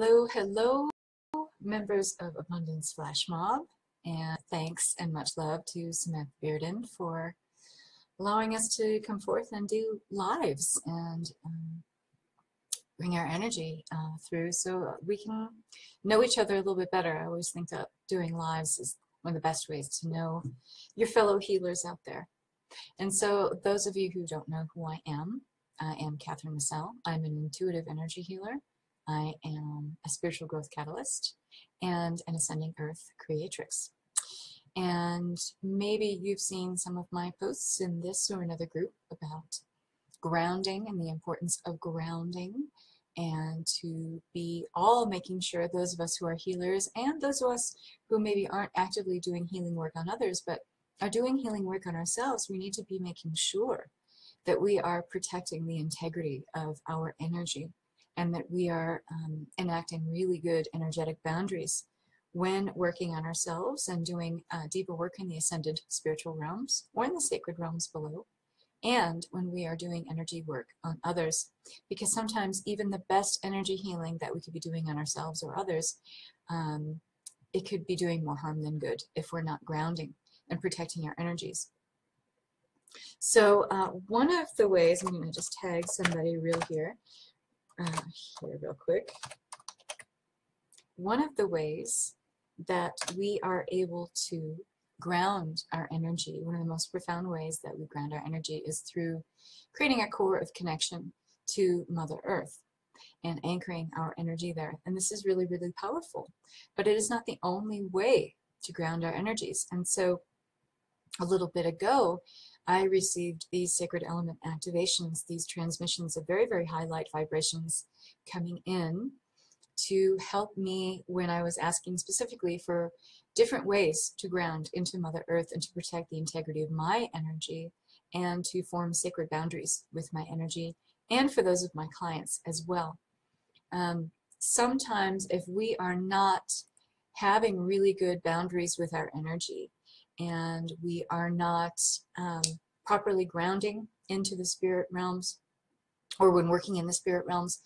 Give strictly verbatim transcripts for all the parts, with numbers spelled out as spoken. Hello, hello, members of Abundance Flash Mob, and thanks and much love to Samantha Bearden for allowing us to come forth and do lives and um, bring our energy uh, through so we can know each other a little bit better. I always think that doing lives is one of the best ways to know your fellow healers out there. And so those of you who don't know who I am, I am Kathryn Mussell. I'm an intuitive energy healer. I am a spiritual growth catalyst and an ascending earth creatrix. And maybe you've seen some of my posts in this or another group about grounding and the importance of grounding, and to be all making sure, those of us who are healers and those of us who maybe aren't actively doing healing work on others but are doing healing work on ourselves, we need to be making sure that we are protecting the integrity of our energy and that we are um, enacting really good energetic boundaries when working on ourselves and doing uh, deeper work in the ascended spiritual realms or in the sacred realms below, and when we are doing energy work on others, because sometimes even the best energy healing that we could be doing on ourselves or others, um, it could be doing more harm than good if we're not grounding and protecting our energies. So uh, one of the ways, I'm going to just tag somebody real here, uh, here real quick, one of the ways that we are able to ground our energy, one of the most profound ways that we ground our energy, is through creating a core of connection to Mother Earth and anchoring our energy there. And this is really, really powerful, but it is not the only way to ground our energies. And so a little bit ago, I received these sacred element activations, these transmissions of very, very high light vibrations coming in to help me when I was asking specifically for different ways to ground into Mother Earth and to protect the integrity of my energy and to form sacred boundaries with my energy and for those of my clients as well. Um, sometimes if we are not having really good boundaries with our energy and we are not um, properly grounding into the spirit realms, or when working in the spirit realms,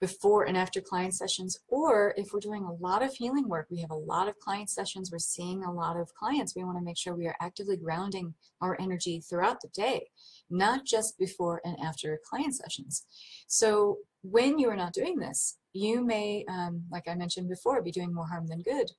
before and after client sessions, or if we're doing a lot of healing work, we have a lot of client sessions, we're seeing a lot of clients, we want to make sure we are actively grounding our energy throughout the day, not just before and after client sessions. So when you are not doing this, you may, um, like I mentioned before, be doing more harm than good.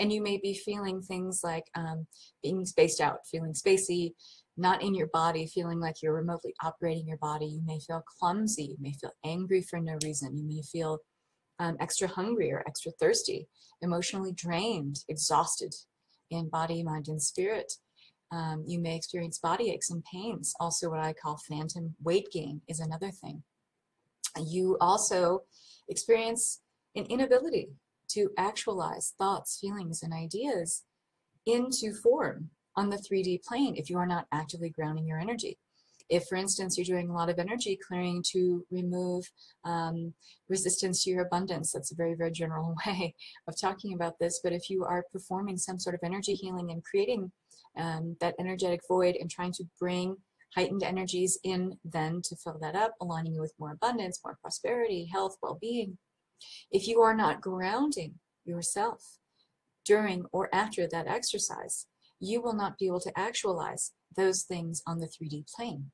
And you may be feeling things like um, being spaced out, feeling spacey, not in your body, feeling like you're remotely operating your body. You may feel clumsy, you may feel angry for no reason, you may feel um, extra hungry or extra thirsty, emotionally drained, exhausted in body, mind, and spirit. Um, you may experience body aches and pains. Also what I call phantom weight gain is another thing. You also experience an inability to actualize thoughts, feelings, and ideas into form on the three D plane if you are not actively grounding your energy. If, for instance, you're doing a lot of energy clearing to remove um, resistance to your abundance, that's a very, very general way of talking about this, but if you are performing some sort of energy healing and creating um, that energetic void and trying to bring heightened energies in then to fill that up, aligning you with more abundance, more prosperity, health, well-being, if you are not grounding yourself during or after that exercise, you will not be able to actualize those things on the three D plane.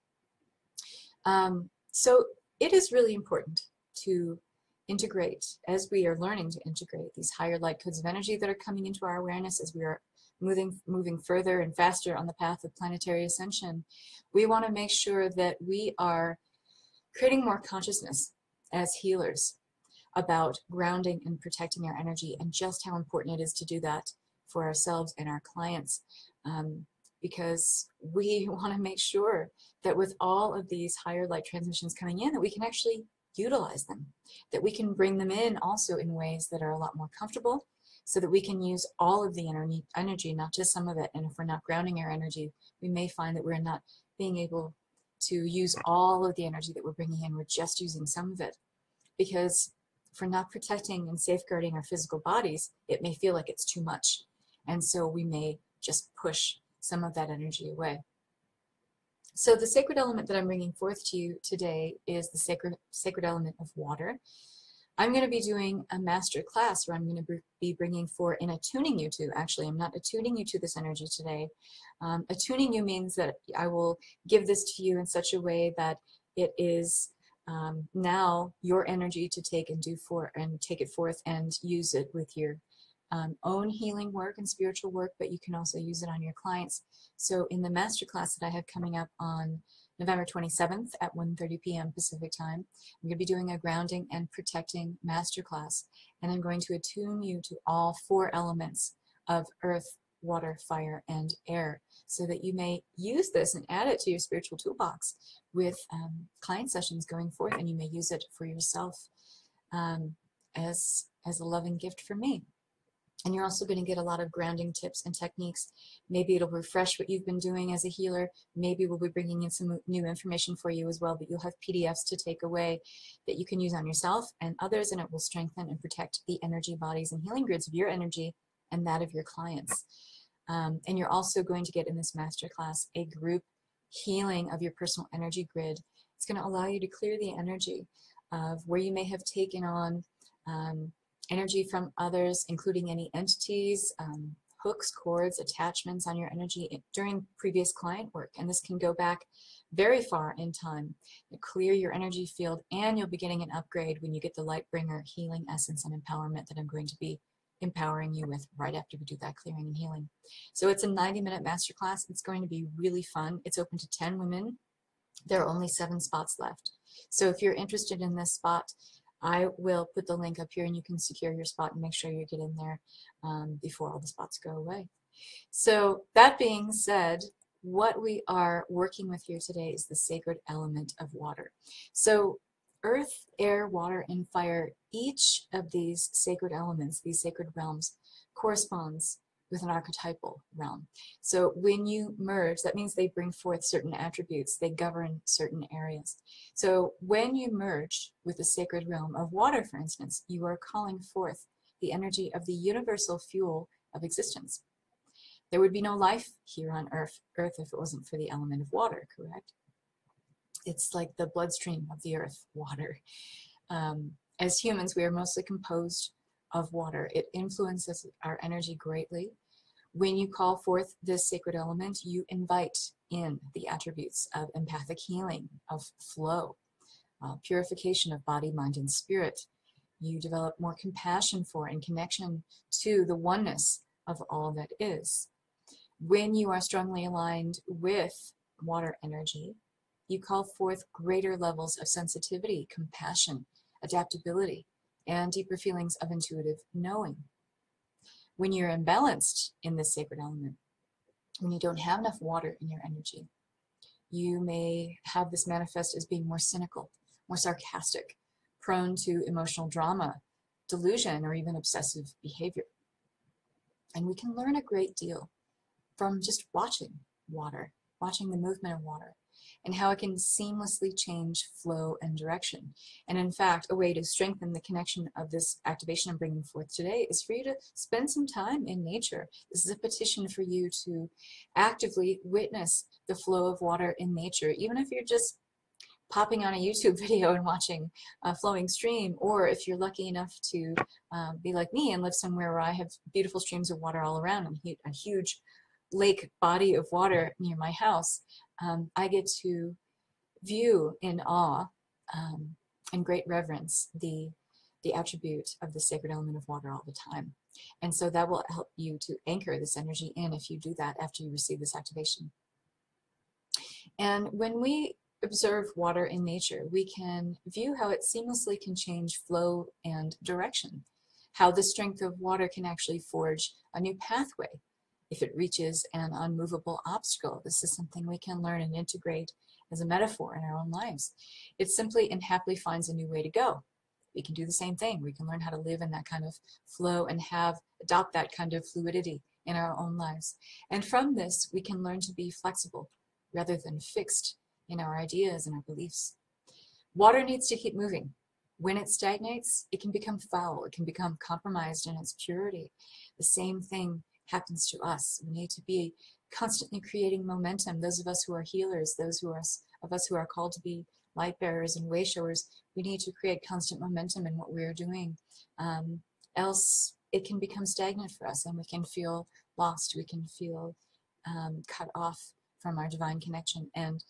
Um, so it is really important to integrate, as we are learning to integrate these higher light codes of energy that are coming into our awareness as we are moving, moving further and faster on the path of planetary ascension. We want to make sure that we are creating more consciousness as healers about grounding and protecting our energy and just how important it is to do that for ourselves and our clients, um, because we want to make sure that with all of these higher light transmissions coming in, that we can actually utilize them, that we can bring them in also in ways that are a lot more comfortable so that we can use all of the energy, not just some of it. And if we're not grounding our energy, we may find that we're not being able to use all of the energy that we're bringing in. We're just using some of it, because if we're not protecting and safeguarding our physical bodies, it may feel like it's too much. And so we may just push some of that energy away. So the sacred element that I'm bringing forth to you today is the sacred, sacred element of water. I'm going to be doing a master class where I'm going to be bringing for and attuning you to, actually, I'm not attuning you to this energy today. Um, attuning you means that I will give this to you in such a way that it is um, now your energy to take and do for and take it forth and use it with your um, own healing work and spiritual work, but you can also use it on your clients. So in the master class that I have coming up on November twenty-seventh at one thirty p m Pacific time, I'm going to be doing a grounding and protecting masterclass, and I'm going to attune you to all four elements of earth, water, fire, and air, so that you may use this and add it to your spiritual toolbox with um, client sessions going forth, and you may use it for yourself um, as, as a loving gift from me. And you're also going to get a lot of grounding tips and techniques. Maybe it'll refresh what you've been doing as a healer. Maybe we'll be bringing in some new information for you as well, but you'll have P D Fs to take away that you can use on yourself and others, and it will strengthen and protect the energy bodies and healing grids of your energy and that of your clients. Um, and you're also going to get in this masterclass a group healing of your personal energy grid. It's going to allow you to clear the energy of where you may have taken on um, energy from others, including any entities, um, hooks, cords, attachments on your energy during previous client work. And this can go back very far in time. You clear your energy field, and you'll be getting an upgrade when you get the light bringer healing essence and empowerment that I'm going to be empowering you with right after we do that clearing and healing. So it's a ninety minute masterclass. It's going to be really fun. It's open to ten women. There are only seven spots left. So if you're interested in this spot, I will put the link up here, and you can secure your spot and make sure you get in there um, before all the spots go away. So that being said, what we are working with here today is the sacred element of water. So earth, air, water, and fire, each of these sacred elements, these sacred realms, corresponds with an archetypal realm. So when you merge, that means they bring forth certain attributes, they govern certain areas. So when you merge with the sacred realm of water, for instance, you are calling forth the energy of the universal fuel of existence. There would be no life here on earth, earth if it wasn't for the element of water, correct? It's like the bloodstream of the earth, water. Um, as humans, we are mostly composed of water. It influences our energy greatly. When you call forth this sacred element, you invite in the attributes of empathic healing, of flow, uh, purification of body, mind, and spirit. You develop more compassion for and connection to the oneness of all that is. When you are strongly aligned with water energy, you call forth greater levels of sensitivity, compassion, adaptability, and deeper feelings of intuitive knowing. When you're imbalanced in this sacred element, when you don't have enough water in your energy, you may have this manifest as being more cynical, more sarcastic, prone to emotional drama, delusion, or even obsessive behavior. And we can learn a great deal from just watching water, watching the movement of water, and how it can seamlessly change flow and direction. And in fact, a way to strengthen the connection of this activation I'm bringing forth today is for you to spend some time in nature. This is a petition for you to actively witness the flow of water in nature, even if you're just popping on a YouTube video and watching a flowing stream, or if you're lucky enough to um, be like me and live somewhere where I have beautiful streams of water all around and a huge lake body of water near my house. Um, I get to view in awe um, and great reverence the, the attribute of the sacred element of water all the time. And so that will help you to anchor this energy in if you do that after you receive this activation. And when we observe water in nature, we can view how it seamlessly can change flow and direction, how the strength of water can actually forge a new pathway if it reaches an unmovable obstacle. This is something we can learn and integrate as a metaphor in our own lives. It simply and happily finds a new way to go. We can do the same thing. We can learn how to live in that kind of flow and have adopt that kind of fluidity in our own lives. And from this, we can learn to be flexible rather than fixed in our ideas and our beliefs. Water needs to keep moving. When it stagnates, it can become foul. It can become compromised in its purity. The same thing happens to us. We need to be constantly creating momentum. Those of us who are healers, those who are, of us who are called to be light bearers and way showers, we need to create constant momentum in what we're doing. Um, else it can become stagnant for us and we can feel lost. We can feel um, cut off from our divine connection and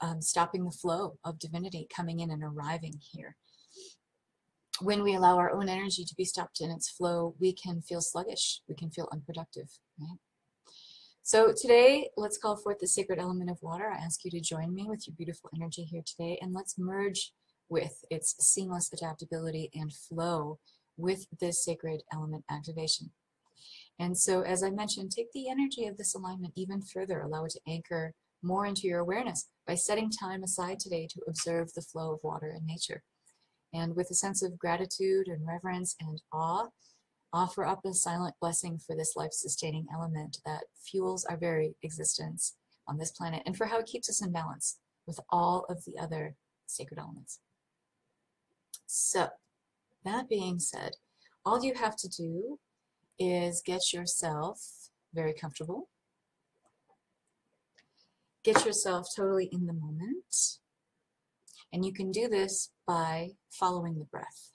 um, stopping the flow of divinity coming in and arriving here. When we allow our own energy to be stopped in its flow, we can feel sluggish. We can feel unproductive, right? So today, let's call forth the sacred element of water. I ask you to join me with your beautiful energy here today, and let's merge with its seamless adaptability and flow with this sacred element activation. And so, as I mentioned, take the energy of this alignment even further. Allow it to anchor more into your awareness by setting time aside today to observe the flow of water in nature. And with a sense of gratitude and reverence and awe, offer up a silent blessing for this life-sustaining element that fuels our very existence on this planet and for how it keeps us in balance with all of the other sacred elements. So, that being said, all you have to do is get yourself very comfortable. Get yourself totally in the moment. And you can do this by following the breath.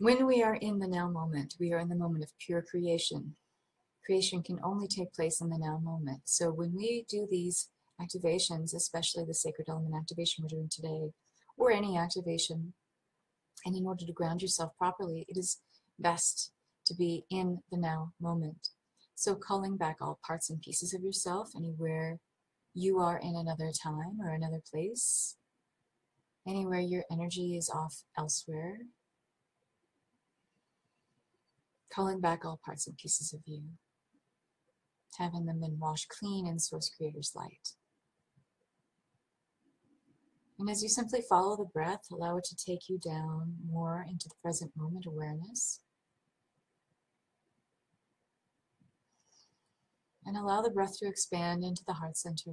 When we are in the now moment, we are in the moment of pure creation. Creation can only take place in the now moment. So when we do these activations, especially the sacred element activation we're doing today, or any activation, and in order to ground yourself properly, it is best to be in the now moment. So calling back all parts and pieces of yourself, anywhere you are in another time or another place, anywhere your energy is off elsewhere, calling back all parts and pieces of you, having them then wash clean in Source Creator's light. And as you simply follow the breath, allow it to take you down more into the present moment awareness. And allow the breath to expand into the heart center.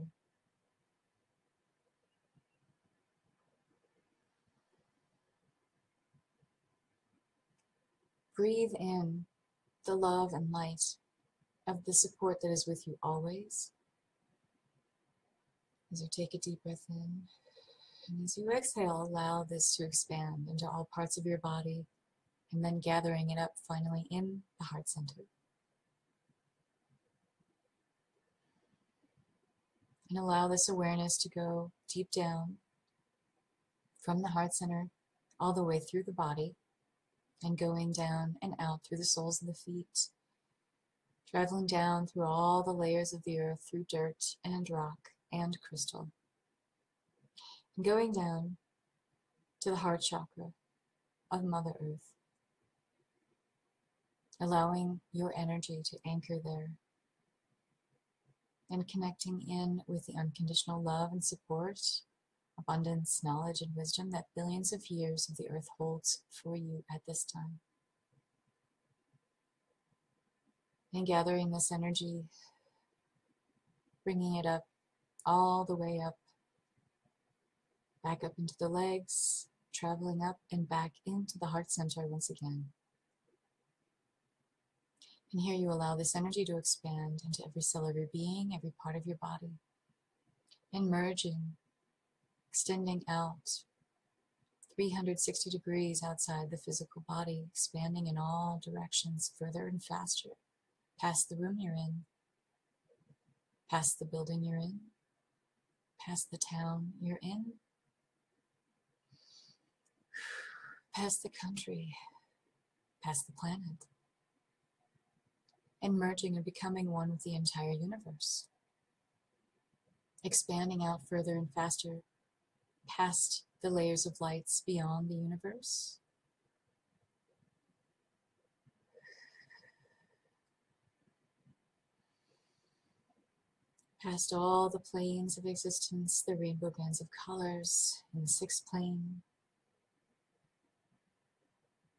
Breathe in the love and light of the support that is with you always. As you take a deep breath in, and as you exhale, allow this to expand into all parts of your body, and then gathering it up finally in the heart center. And allow this awareness to go deep down from the heart center all the way through the body and going down and out through the soles of the feet, traveling down through all the layers of the earth, through dirt and rock and crystal, and going down to the heart chakra of Mother Earth, allowing your energy to anchor there, and connecting in with the unconditional love and support, abundance, knowledge, and wisdom that billions of years of the earth holds for you at this time. And gathering this energy, bringing it up, all the way up, back up into the legs, traveling up and back into the heart center once again. And here you allow this energy to expand into every cell of your being, every part of your body, and merging, extending out three hundred sixty degrees outside the physical body, expanding in all directions further and faster, past the room you're in, past the building you're in, past the town you're in, past the country, past the planet, and merging and becoming one with the entire universe, expanding out further and faster past the layers of lights beyond the universe, past all the planes of existence, the rainbow bands of colors in the sixth plane,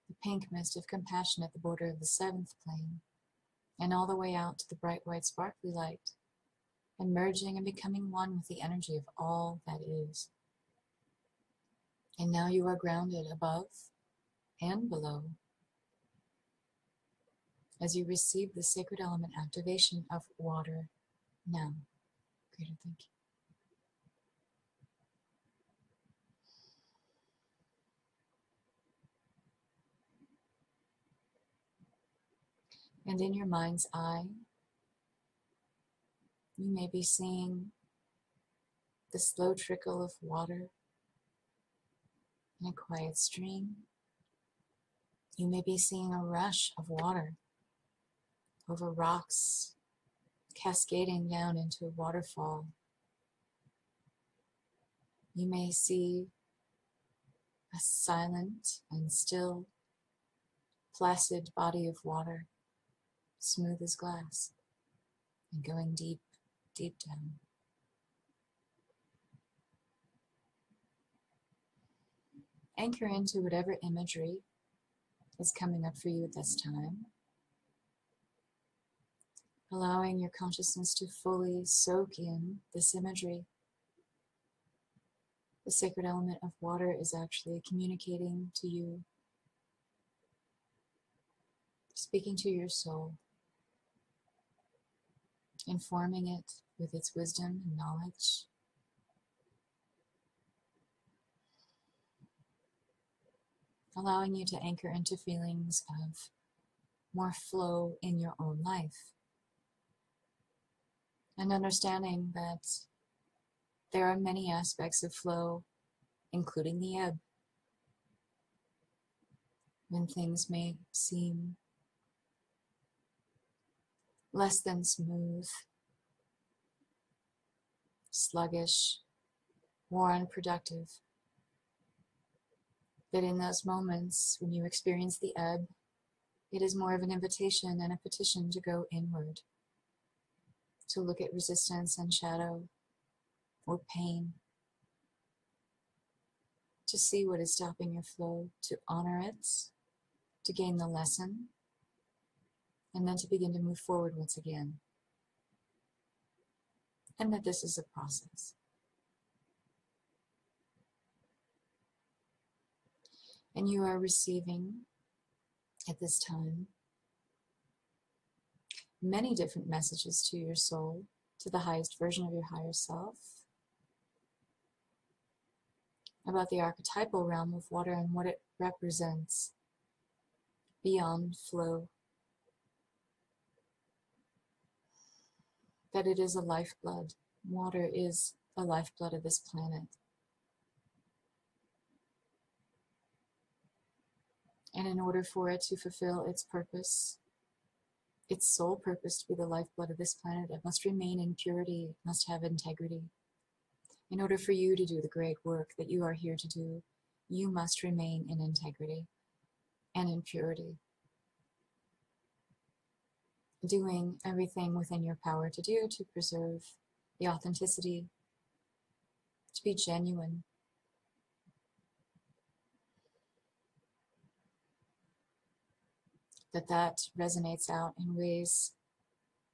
the pink mist of compassion at the border of the seventh plane, and all the way out to the bright white sparkly light, and merging and becoming one with the energy of all that is. And now you are grounded above and below as you receive the sacred element activation of water now. Greater thank you. And in your mind's eye, you may be seeing the slow trickle of water in a quiet stream. You may be seeing a rush of water over rocks, cascading down into a waterfall. You may see a silent and still, placid body of water, smooth as glass, and going deep, deep down. Anchor into whatever imagery is coming up for you at this time, allowing your consciousness to fully soak in this imagery. The sacred element of water is actually communicating to you, speaking to your soul, informing it with its wisdom and knowledge. Allowing you to anchor into feelings of more flow in your own life. And understanding that there are many aspects of flow, including the ebb. When things may seem less than smooth, sluggish, more unproductive. That in those moments when you experience the ebb, it is more of an invitation and a petition to go inward, to look at resistance and shadow or pain, to see what is stopping your flow, to honor it, to gain the lesson, and then to begin to move forward once again. And that this is a process. And you are receiving, at this time, many different messages to your soul, to the highest version of your higher self, about the archetypal realm of water and what it represents beyond flow. That it is a lifeblood. Water is the lifeblood of this planet. And in order for it to fulfill its purpose, its sole purpose to be the lifeblood of this planet, it must remain in purity, it must have integrity. In order for you to do the great work that you are here to do, you must remain in integrity and in purity, doing everything within your power to do to preserve the authenticity, to be genuine. That that resonates out in ways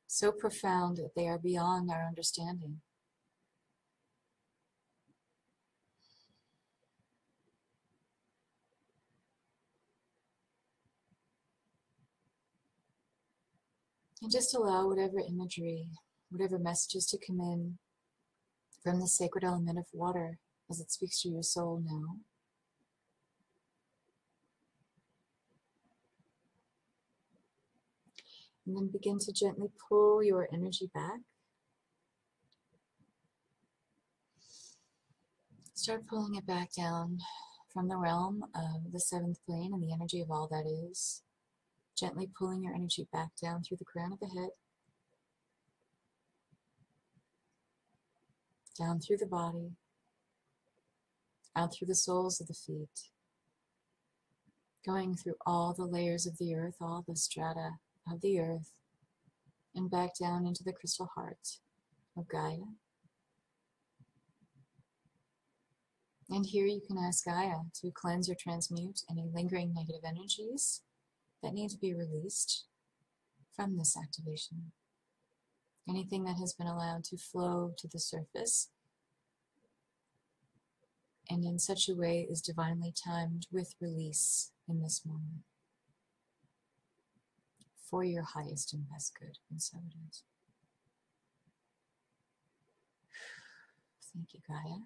so profound that they are beyond our understanding. And just allow whatever imagery, whatever messages to come in from the sacred element of water as it speaks to your soul now. And then begin to gently pull your energy back. Start pulling it back down from the realm of the seventh plane and the energy of all that is. Gently pulling your energy back down through the crown of the head, down through the body, out through the soles of the feet, going through all the layers of the earth, all the strata of the earth, and back down into the crystal heart of Gaia. And here you can ask Gaia to cleanse or transmute any lingering negative energies that need to be released from this activation. Anything that has been allowed to flow to the surface and in such a way is divinely timed with release in this moment, for your highest and best good, and so it is. Thank you, Gaia.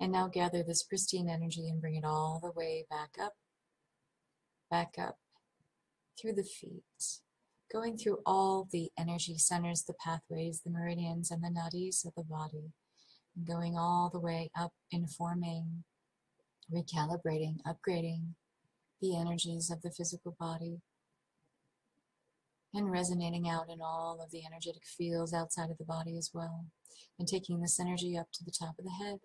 And now gather this pristine energy and bring it all the way back up, back up through the feet, going through all the energy centers, the pathways, the meridians, and the nadis of the body, and going all the way up, informing, recalibrating, upgrading the energies of the physical body, and resonating out in all of the energetic fields outside of the body as well, and taking this energy up to the top of the head.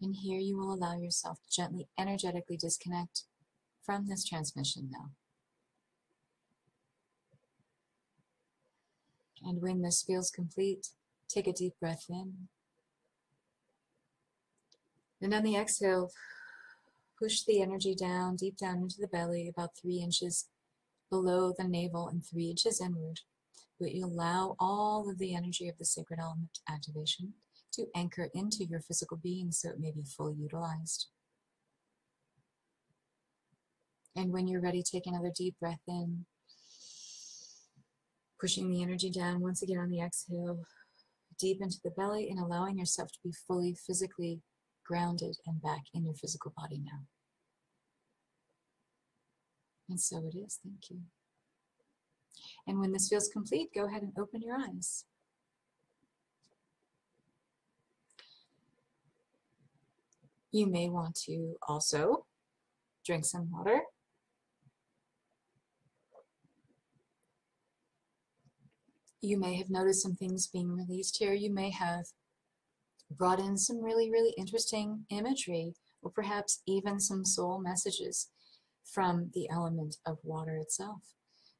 And here you will allow yourself to gently, energetically disconnect from this transmission now. And when this feels complete, take a deep breath in. And on the exhale, push the energy down, deep down into the belly, about three inches below the navel and three inches inward. But you allow all of the energy of the sacred element activation to anchor into your physical being so it may be fully utilized. And when you're ready, take another deep breath in, pushing the energy down once again on the exhale, deep into the belly, and allowing yourself to be fully physically grounded and back in your physical body now. And so it is. Thank you. And when this feels complete, go ahead and open your eyes. You may want to also drink some water. You may have noticed some things being released here. You may have brought in some really, really interesting imagery, or perhaps even some soul messages from the element of water itself.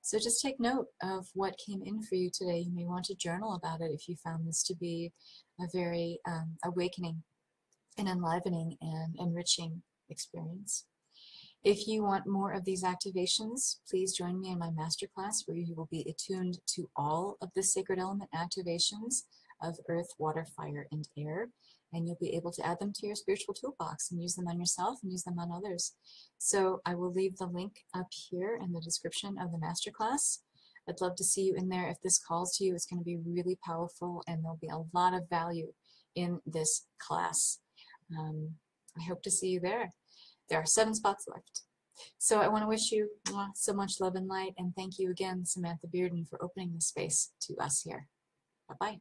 So just take note of what came in for you today. You may want to journal about it if you found this to be a very um, awakening and enlivening and enriching experience. If you want more of these activations, please join me in my masterclass, where you will be attuned to all of the sacred element activations of earth, water, fire, and air. And you'll be able to add them to your spiritual toolbox and use them on yourself and use them on others. So I will leave the link up here in the description of the masterclass. I'd love to see you in there. If this calls to you, it's going to be really powerful, and there'll be a lot of value in this class. Um, I hope to see you there. There are seven spots left. So I want to wish you so much love and light, and thank you again, Samantha Bearden, for opening this space to us here. Bye-bye.